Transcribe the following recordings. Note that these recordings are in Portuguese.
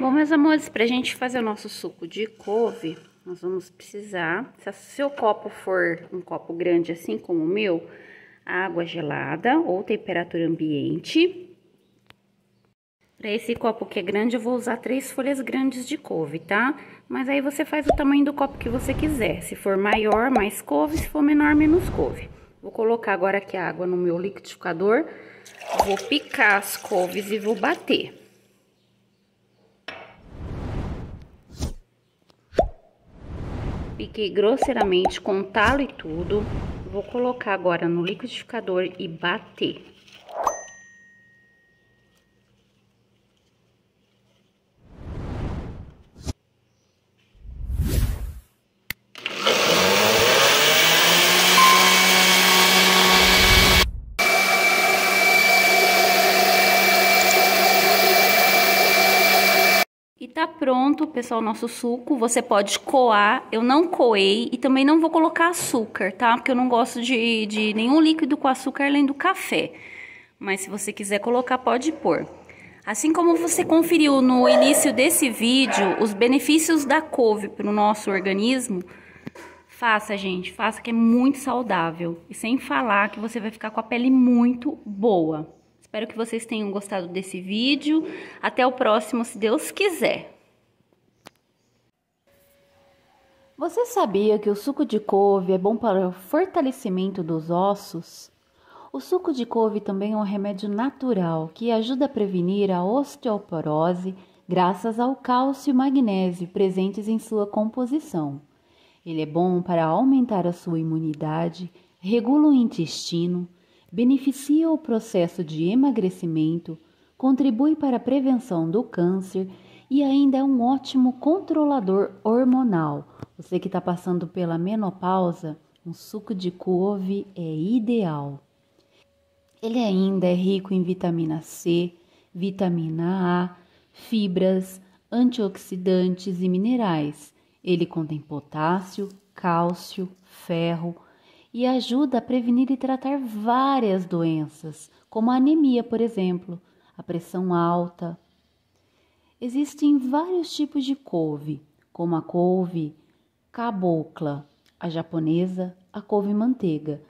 Bom, meus amores, pra gente fazer o nosso suco de couve, nós vamos precisar, se o seu copo for um copo grande assim como o meu, água gelada ou temperatura ambiente. Para esse copo que é grande, eu vou usar 3 folhas grandes de couve, tá? Mas aí você faz o tamanho do copo que você quiser. Se for maior, mais couve. Se for menor, menos couve. Vou colocar agora aqui a água no meu liquidificador. Vou picar as couves e vou bater. Piquei grosseiramente com talo e tudo. Vou colocar agora no liquidificador e bater. Tá pronto, pessoal, o nosso suco. Você pode coar, eu não coei e também não vou colocar açúcar, tá? Porque eu não gosto de nenhum líquido com açúcar além do café. Mas se você quiser colocar, pode pôr. Assim como você conferiu no início desse vídeo, os benefícios da couve para o nosso organismo, faça, gente, faça, que é muito saudável. E sem falar que você vai ficar com a pele muito boa. Espero que vocês tenham gostado desse vídeo. Até o próximo, se Deus quiser. Você sabia que o suco de couve é bom para o fortalecimento dos ossos? O suco de couve também é um remédio natural que ajuda a prevenir a osteoporose graças ao cálcio e magnésio presentes em sua composição. Ele é bom para aumentar a sua imunidade, regula o intestino, beneficia o processo de emagrecimento, contribui para a prevenção do câncer e ainda é um ótimo controlador hormonal. Você que está passando pela menopausa, um suco de couve é ideal. Ele ainda é rico em vitamina C, vitamina A, fibras, antioxidantes e minerais. Ele contém potássio, cálcio, ferro, e ajuda a prevenir e tratar várias doenças, como a anemia, por exemplo, a pressão alta. Existem vários tipos de couve, como a couve cabocla, a japonesa, a couve-manteiga,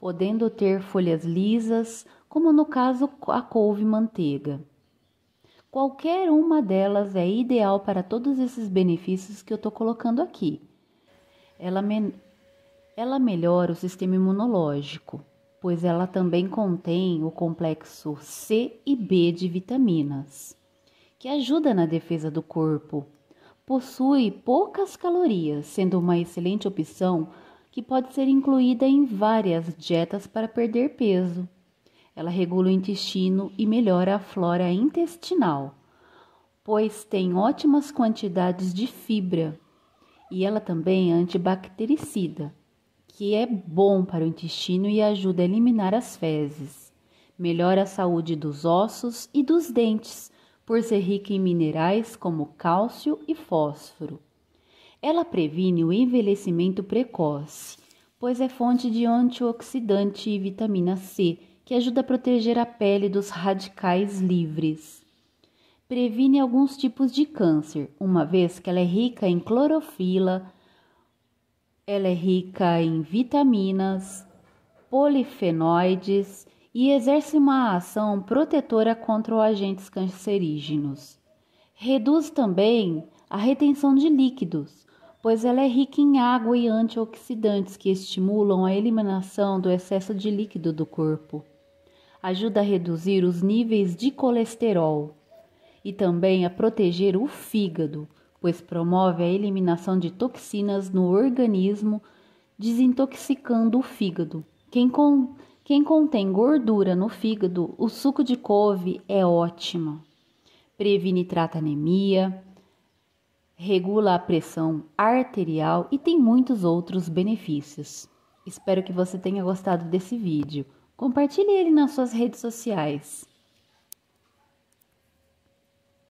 podendo ter folhas lisas, como no caso a couve-manteiga. Qualquer uma delas é ideal para todos esses benefícios que eu estou colocando aqui. Ela melhora o sistema imunológico, pois ela também contém o complexo C e B de vitaminas, que ajuda na defesa do corpo. Possui poucas calorias, sendo uma excelente opção que pode ser incluída em várias dietas para perder peso. Ela regula o intestino e melhora a flora intestinal, pois tem ótimas quantidades de fibra, e ela também é antibactericida, que é bom para o intestino e ajuda a eliminar as fezes. Melhora a saúde dos ossos e dos dentes, por ser rica em minerais como cálcio e fósforo. Ela previne o envelhecimento precoce, pois é fonte de antioxidante e vitamina C, que ajuda a proteger a pele dos radicais livres. Previne alguns tipos de câncer, uma vez que ela é rica em clorofila. Ela é rica em vitaminas, polifenoides e exerce uma ação protetora contra agentes cancerígenos. Reduz também a retenção de líquidos, pois ela é rica em água e antioxidantes que estimulam a eliminação do excesso de líquido do corpo. Ajuda a reduzir os níveis de colesterol e também a proteger o fígado, pois promove a eliminação de toxinas no organismo, desintoxicando o fígado. Quem contém gordura no fígado, o suco de couve é ótimo. Previne e trata anemia, regula a pressão arterial e tem muitos outros benefícios. Espero que você tenha gostado desse vídeo. Compartilhe ele nas suas redes sociais.